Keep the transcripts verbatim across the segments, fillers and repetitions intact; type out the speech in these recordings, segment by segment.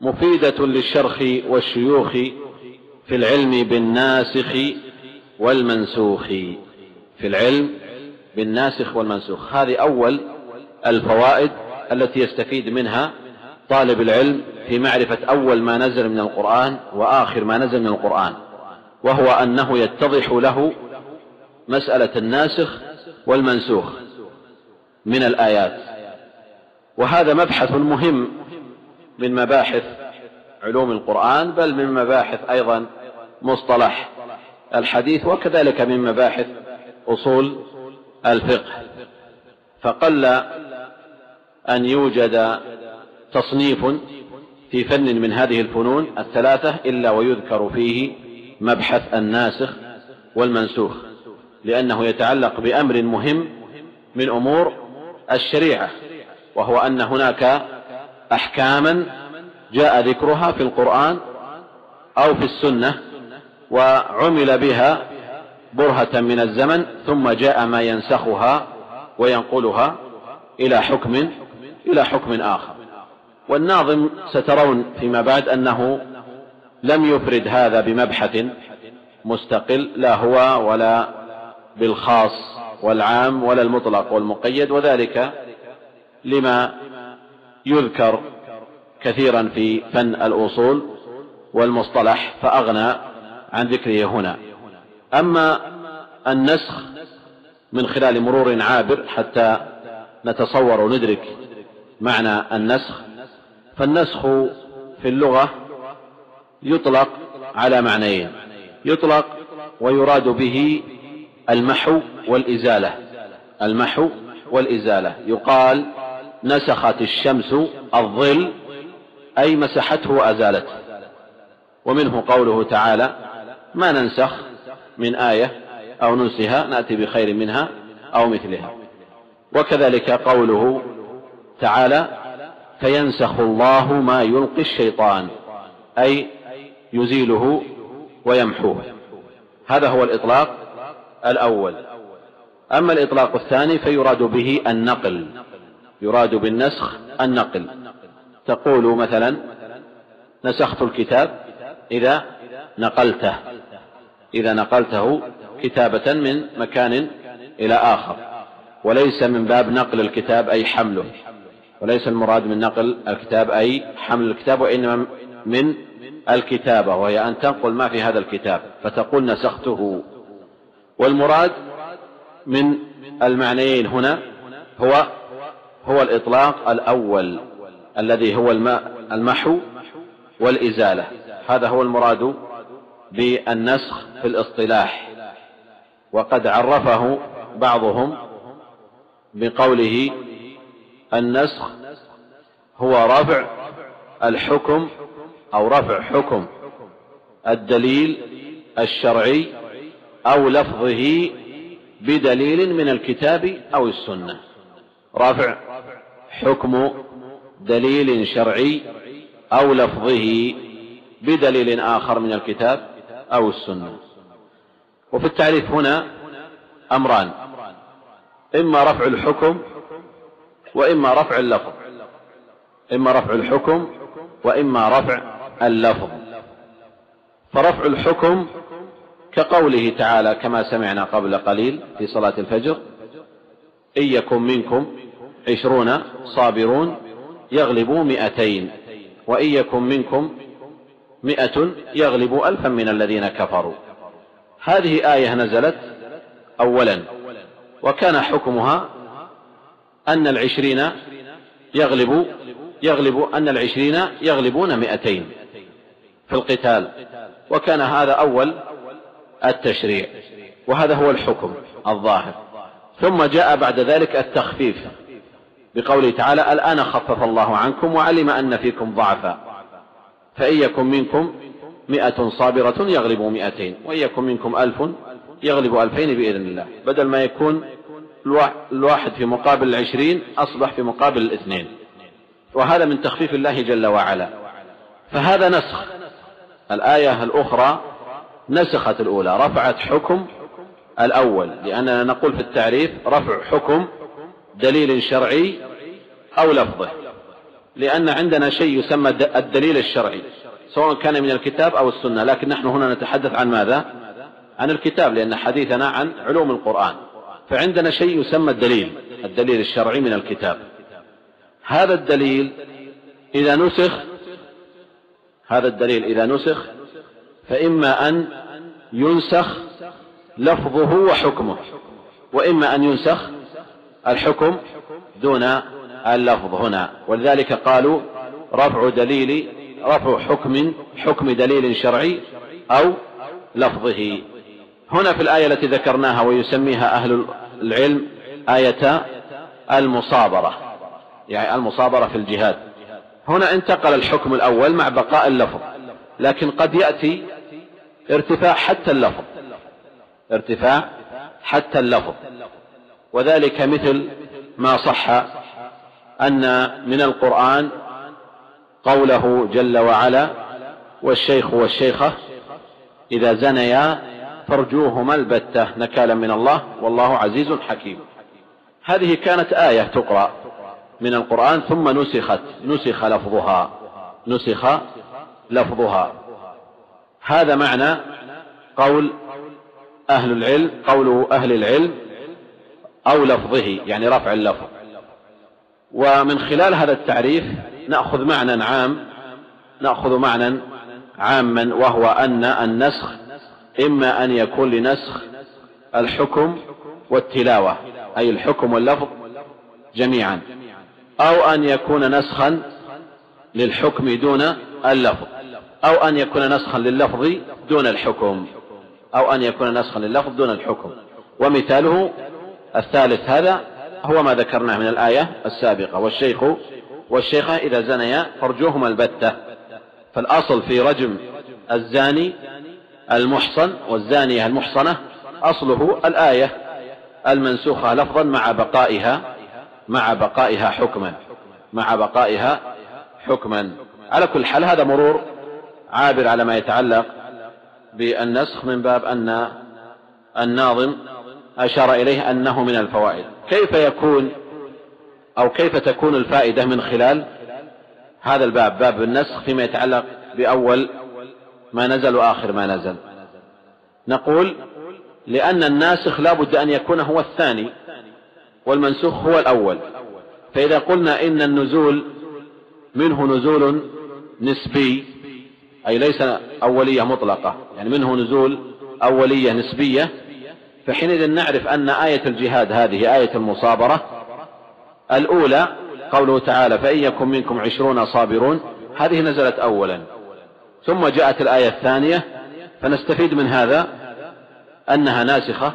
مفيدة للشرخ والشيوخ في العلم بالناسخ والمنسوخ، في العلم بالناسخ والمنسوخ. هذه أول الفوائد التي يستفيد منها طالب العلم في معرفة أول ما نزل من القرآن وآخر ما نزل من القرآن، وهو أنه يتضح له مسألة الناسخ والمنسوخ من الآيات. وهذا مبحث مهم من مباحث علوم القرآن، بل من مباحث أيضا مصطلح الحديث، وكذلك من مباحث أصول الفقه. فقل أن يوجد تصنيف في فن من هذه الفنون الثلاثة إلا ويذكر فيه مبحث الناسخ والمنسوخ، لأنه يتعلق بأمر مهم من أمور الشريعة، وهو أن هناك أحكاما جاء ذكرها في القرآن أو في السنة وعمل بها برهة من الزمن، ثم جاء ما ينسخها وينقلها إلى حكم إلى حكم آخر. والناظم سترون فيما بعد أنه لم يفرد هذا بمبحث مستقل، لا هو ولا بالخاص والعام ولا المطلق والمقيد، وذلك لما يذكر كثيرا في فن الأصول والمصطلح، فأغنى عن ذكره هنا. أما النسخ من خلال مرور عابر حتى نتصور وندرك معنى النسخ، فالنسخ في اللغة يطلق على معنيين، يطلق ويراد به المحو والإزالة، المحو والإزالة. يقال نسخت الشمس الظل، أي مسحته وأزالته، ومنه قوله تعالى ما ننسخ من آية أو ننسها نأتي بخير منها أو مثلها. وكذلك قوله تعالى فينسخ الله ما يلقي الشيطان، أي يزيله ويمحوه. هذا هو الإطلاق الأول. أما الإطلاق الثاني فيراد به النقل، يراد بالنسخ النقل. تقول مثلا نسخت الكتاب إذا نقلته، إذا نقلته كتابة من مكان إلى آخر، وليس من باب نقل الكتاب أي حمله، وليس المراد من نقل الكتاب أي حمل الكتاب، وإنما من الكتابة، وهي أن تنقل ما في هذا الكتاب، فتقول نسخته. والمراد من المعنيين هنا هو هو الإطلاق الأول الذي هو المحو والإزالة، هذا هو المراد بالنسخ في الاصطلاح. وقد عرفه بعضهم بقوله النسخ هو رفع الحكم أو رفع حكم الدليل الشرعي أو لفظه بدليل من الكتاب أو السنة، رفع حكم دليل شرعي أو لفظه بدليل آخر من الكتاب أو السنة. وفي التعريف هنا أمران، إما رفع الحكم وإما رفع اللفظ، إما رفع الحكم وإما رفع اللفظ. فرفع الحكم كقوله تعالى كما سمعنا قبل قليل في صلاة الفجر إن يكن منكم عشرون صابرون يغلبوا مئتين وإن يكن منكم مئة يغلبوا ألفا من الذين كفروا. هذه آية نزلت أولا، وكان حكمها أن العشرين يغلبوا يغلبوا أن العشرين يغلبون مئتين في القتال، وكان هذا أول التشريع، وهذا هو الحكم الظاهر. ثم جاء بعد ذلك التخفيف بقوله تعالى الآن خفف الله عنكم وعلم أن فيكم ضعفا فإن يكن منكم مئة صابرة يغلبوا مئتين وإن يكن منكم ألف يغلبوا ألفين بإذن الله. بدل ما يكون الواحد في مقابل العشرين أصبح في مقابل الاثنين، وهذا من تخفيف الله جل وعلا، فهذا نسخ. الآية الأخرى نسخت الأولى، رفعت حكم الأول، لأننا نقول في التعريف رفع حكم دليل شرعي أو لفظه، لأن عندنا شيء يسمى الدليل الشرعي سواء كان من الكتاب أو السنة، لكن نحن هنا نتحدث عن ماذا؟ عن الكتاب، لأن حديثنا عن علوم القرآن، فعندنا شيء يسمى الدليل، الدليل الشرعي من الكتاب. هذا الدليل إذا نسخ، هذا الدليل إذا نسخ فإما أن ينسخ لفظه وحكمه، وإما أن ينسخ الحكم دون اللفظ هنا. ولذلك قالوا رفع دليل، رفع حكم حكم دليل شرعي أو لفظه. هنا في الآية التي ذكرناها ويسميها أهل العلم آية المصابرة، يعني المصابرة في الجهاد. هنا انتقل الحكم الأول مع بقاء اللفظ، لكن قد يأتي ارتفاع حتى اللفظ، ارتفاع حتى اللفظ، وذلك مثل ما صح أن من القرآن قوله جل وعلا والشيخ والشيخة إذا زنيا فرجوهما البتة نكالا من الله والله عزيز حكيم. هذه كانت آية تقرأ من القرآن ثم نسخت، نسخ لفظها، نسخ لفظها. هذا معنى قول أهل العلم، قول أهل العلم أو لفظه، يعني رفع اللفظ. ومن خلال هذا التعريف نأخذ معنى عام، نأخذ معنى عاما، وهو أن النسخ إما أن يكون لنسخ الحكم والتلاوة، أي الحكم واللفظ جميعا، أو أن يكون نسخا للحكم دون اللفظ، أو أن يكون نسخا لللفظ دون الحكم، أو أن يكون نسخا لللفظ دون الحكم. ومثاله الثالث هذا هو ما ذكرناه من الآية السابقة والشيخ والشيخة إذا زنيا فرجوهما البتة. فالأصل في رجم الزاني المحصن والزانية المحصنة أصله الآية المنسوخة لفظا مع بقائها، مع بقائها حكما، مع بقائها حكما. على كل حال هذا مرور عابر على ما يتعلق بالنسخ، من باب أن الناظم أشار إليه أنه من الفوائد. كيف يكون أو كيف تكون الفائدة من خلال هذا الباب، باب النسخ، فيما يتعلق بأول ما نزل وآخر ما نزل؟ نقول لأن الناسخ لا بد أن يكون هو الثاني والمنسوخ هو الأول، فإذا قلنا إن النزول منه نزول نسبي، أي ليس أولية مطلقة، يعني منه نزول أولية نسبية، فحينئذ نعرف أن آية الجهاد هذه آية المصابرة الأولى قوله تعالى فإن يكن منكم عشرون صابرون، هذه نزلت أولا، ثم جاءت الآية الثانية، فنستفيد من هذا أنها ناسخة،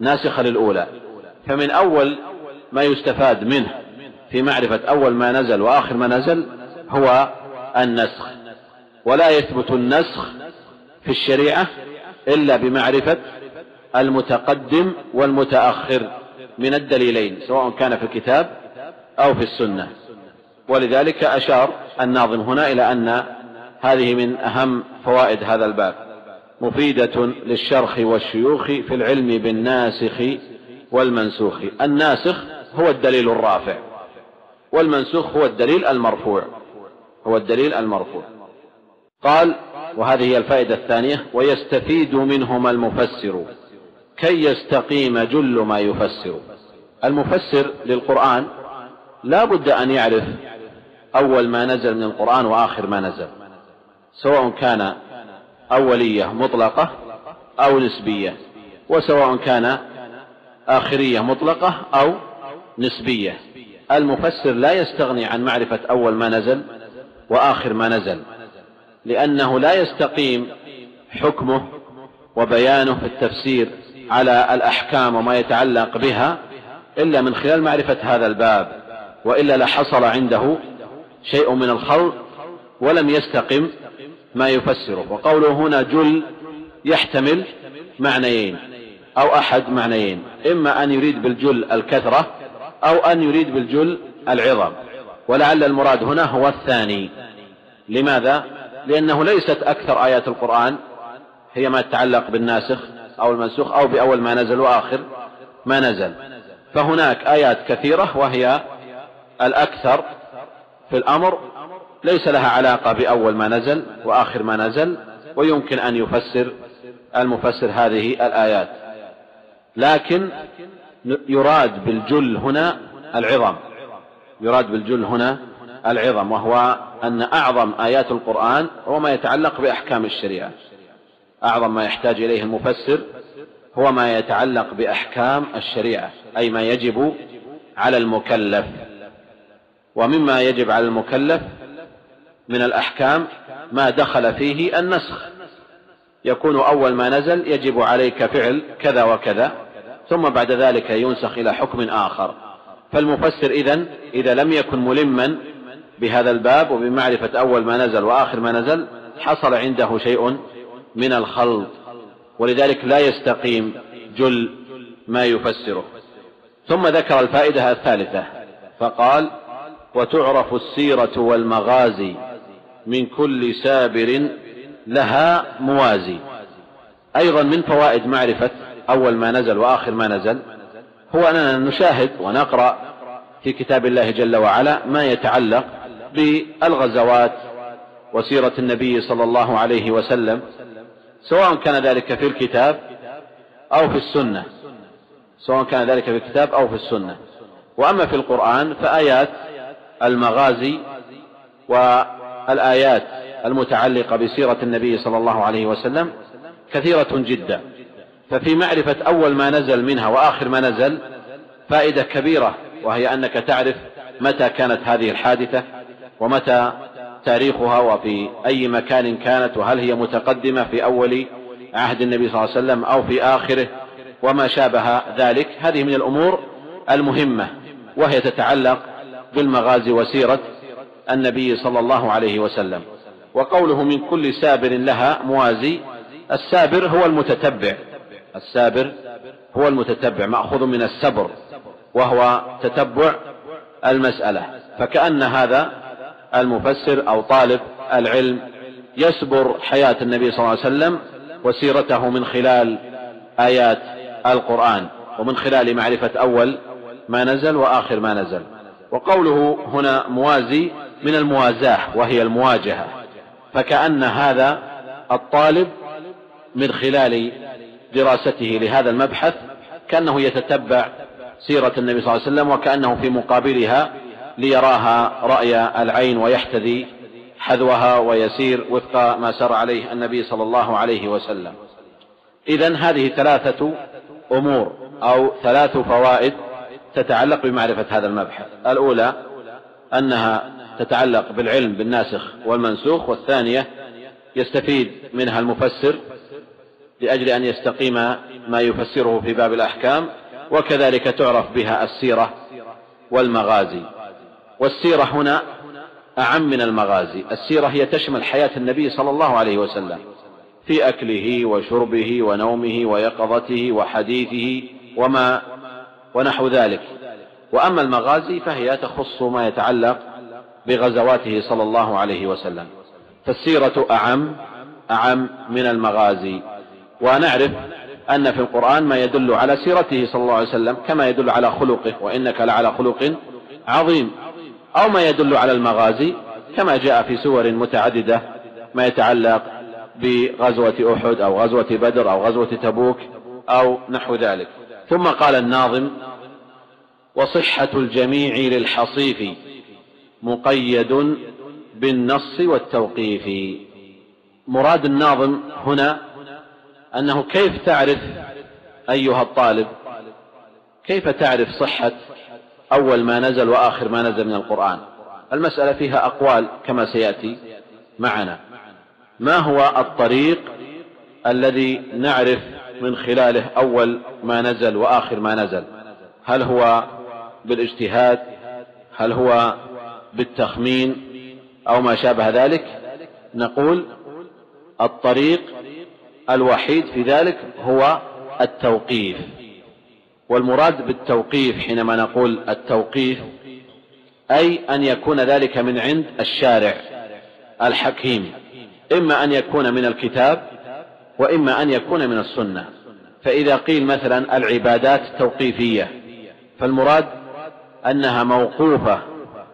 ناسخة للأولى. فمن أول ما يستفاد منه في معرفة أول ما نزل وآخر ما نزل هو النسخ، ولا يثبت النسخ في الشريعة إلا بمعرفة المتقدم والمتأخر من الدليلين سواء كان في الكتاب أو في السنة. ولذلك أشار الناظم هنا إلى أن هذه من أهم فوائد هذا الباب، مفيدة للشرح والشيوخ في العلم بالناسخ والمنسوخ. الناسخ هو الدليل الرافع، والمنسوخ هو الدليل المرفوع، هو الدليل المرفوع. قال وهذه هي الفائدة الثانية، ويستفيد منهما المفسر كي يستقيم جل ما يفسر. المفسر للقرآن لا بد أن يعرف أول ما نزل من القرآن وآخر ما نزل، سواء كان أولية مطلقة أو نسبية، وسواء كان آخرية مطلقة أو نسبية. المفسر لا يستغني عن معرفة أول ما نزل وآخر ما نزل، لأنه لا يستقيم حكمه وبيانه في التفسير على الأحكام وما يتعلق بها إلا من خلال معرفة هذا الباب، وإلا لحصل عنده شيء من الخلط ولم يستقم ما يفسره. وقوله هنا جل يحتمل معنيين أو أحد معنيين، إما أن يريد بالجل الكثرة أو أن يريد بالجل العظم، ولعل المراد هنا هو الثاني. لماذا؟ لأنه ليست أكثر آيات القرآن هي ما تتعلق بالناسخ أو المنسوخ أو بأول ما نزل وآخر ما نزل، فهناك آيات كثيرة وهي الأكثر في الأمر ليس لها علاقة بأول ما نزل وآخر ما نزل، ويمكن أن يفسر المفسر هذه الآيات، لكن يراد بالجل هنا العظم، يراد بالجل هنا العظم، وهو أن أعظم آيات القرآن هو ما يتعلق بأحكام الشريعة. أعظم ما يحتاج إليه المفسر هو ما يتعلق بأحكام الشريعة، أي ما يجب على المكلف. ومما يجب على المكلف من الأحكام ما دخل فيه النسخ، يكون أول ما نزل يجب عليك فعل كذا وكذا، ثم بعد ذلك ينسخ إلى حكم آخر. فالمفسر إذن إذا لم يكن ملما بهذا الباب وبمعرفة أول ما نزل وآخر ما نزل حصل عنده شيء من الخلط، ولذلك لا يستقيم جل ما يفسره. ثم ذكر الفائدة الثالثة فقال: وتعرف السيرة والمغازي من كل سابر لها موازي. أيضا من فوائد معرفة أول ما نزل وآخر ما نزل هو أننا نشاهد ونقرأ في كتاب الله جل وعلا ما يتعلق بالغزوات وسيرة النبي صلى الله عليه وسلم، سواء كان ذلك في الكتاب أو في السنة، سواء كان ذلك في الكتاب أو في السنة. وأما في القرآن فآيات المغازي والآيات المتعلقة بسيرة النبي صلى الله عليه وسلم كثيرة جدا، ففي معرفة أول ما نزل منها وآخر ما نزل فائدة كبيرة، وهي أنك تعرف متى كانت هذه الحادثة ومتى تاريخها وفي أي مكان كانت، وهل هي متقدمة في أول عهد النبي صلى الله عليه وسلم أو في آخره وما شابه ذلك. هذه من الأمور المهمة، وهي تتعلق بالمغازي وسيرة النبي صلى الله عليه وسلم. وقوله من كل سابر لها موازي، السابر هو المتتبع، السابر هو المتتبع مأخوذ من السبر وهو تتبع المسألة، فكأن هذا المفسر أو طالب العلم يسبر حياة النبي صلى الله عليه وسلم وسيرته من خلال آيات القرآن ومن خلال معرفة أول ما نزل وآخر ما نزل. وقوله هنا موازي من الموازاة وهي المواجهة، فكأن هذا الطالب من خلال دراسته لهذا المبحث كأنه يتتبع سيرة النبي صلى الله عليه وسلم، وكأنه في مقابلها ليراها رأي العين ويحتذي حذوها ويسير وفق ما سار عليه النبي صلى الله عليه وسلم. إذن هذه ثلاثة أمور أو ثلاث فوائد تتعلق بمعرفة هذا المبحث: الأولى أنها تتعلق بالعلم بالناسخ والمنسوخ، والثانية يستفيد منها المفسر لأجل أن يستقيم ما يفسره في باب الأحكام، وكذلك تعرف بها السيرة والمغازي. والسيرة هنا أعم من المغازي، السيرة هي تشمل حياة النبي صلى الله عليه وسلم في أكله وشربه ونومه ويقظته وحديثه وما ونحو ذلك. وأما المغازي فهي تخص ما يتعلق بغزواته صلى الله عليه وسلم، فالسيرة أعم أعم من المغازي. ونعرف أن في القرآن ما يدل على سيرته صلى الله عليه وسلم كما يدل على خلقه، وإنك لعلى خلق عظيم، أو ما يدل على المغازي كما جاء في سور متعددة ما يتعلق بغزوة أحد أو غزوة بدر أو غزوة تبوك أو نحو ذلك. ثم قال الناظم: وصحة الجميع للحصيف مقيد بالنص والتوقيف. مراد الناظم هنا أنه كيف تعرف أيها الطالب، كيف تعرف صحة أول ما نزل وآخر ما نزل من القرآن؟ المسألة فيها أقوال كما سيأتي معنا. ما هو الطريق الذي نعرف من خلاله أول ما نزل وآخر ما نزل؟ هل هو بالاجتهاد، هل هو بالتخمين، أو ما شابه ذلك؟ نقول الطريق الوحيد في ذلك هو التوقيف. والمراد بالتوقيف حينما نقول التوقيف أي أن يكون ذلك من عند الشارع الحكيم، إما أن يكون من الكتاب وإما أن يكون من السنة. فإذا قيل مثلا العبادات توقيفية، فالمراد أنها موقوفة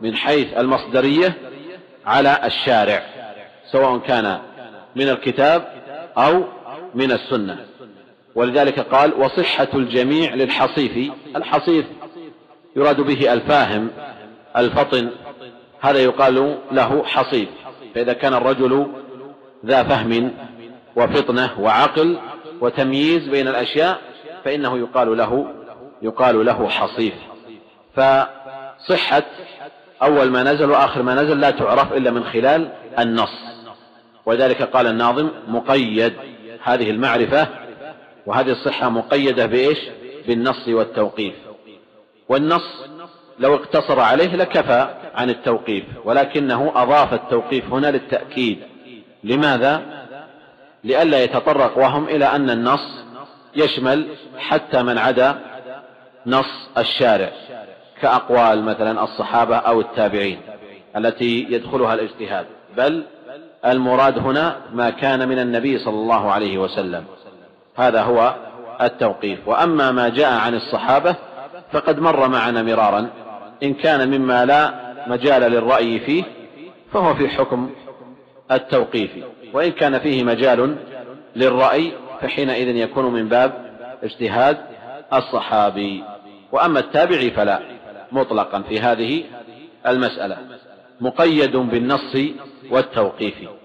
من حيث المصدرية على الشارع، سواء كان من الكتاب أو من السنة. ولذلك قال: وصحة الجميع للحصيف. الحصيف يراد به الفاهم الفطن، هذا يقال له حصيف. فإذا كان الرجل ذا فهم وفطنة وعقل وتمييز بين الأشياء فإنه يقال له يقال له حصيف. فصحة أول ما نزل وآخر ما نزل لا تعرف إلا من خلال النص، وذلك قال الناظم: مقيد. هذه المعرفة وهذه الصحة مقيدة بإيش؟ بالنص والتوقيف. والنص لو اقتصر عليه لكفى عن التوقيف، ولكنه أضاف التوقيف هنا للتأكيد. لماذا؟ لئلا يتطرق وهم إلى أن النص يشمل حتى من عدا نص الشارع، كأقوال مثلا الصحابة أو التابعين التي يدخلها الاجتهاد، بل المراد هنا ما كان من النبي صلى الله عليه وسلم، هذا هو التوقيف. وأما ما جاء عن الصحابة فقد مر معنا مرارا، إن كان مما لا مجال للرأي فيه فهو في حكم التوقيف، وإن كان فيه مجال للرأي فحينئذ يكون من باب اجتهاد الصحابي. وأما التابعي فلا، مطلقا في هذه المسألة مقيد بالنص والتوقيف.